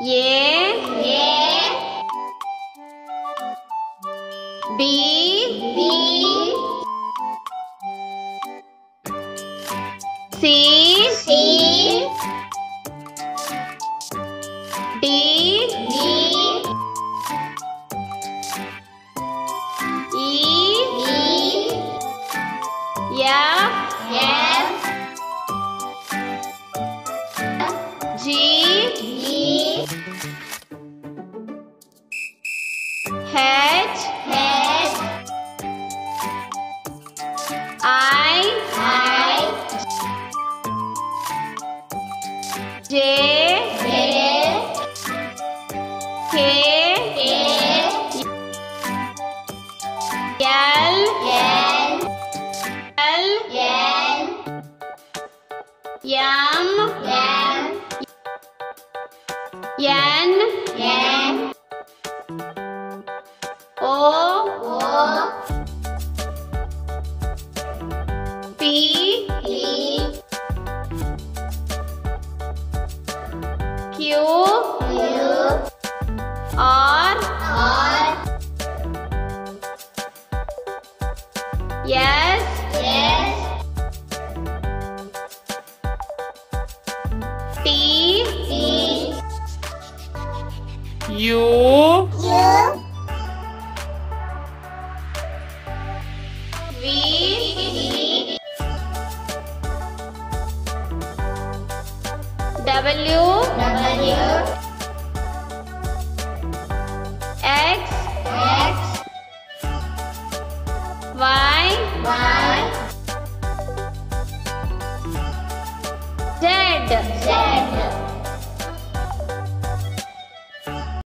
A. B. C. D. E. F. G. H. I. J. K. L. O. P. Q. R. S. T. U. V. W. X. Y.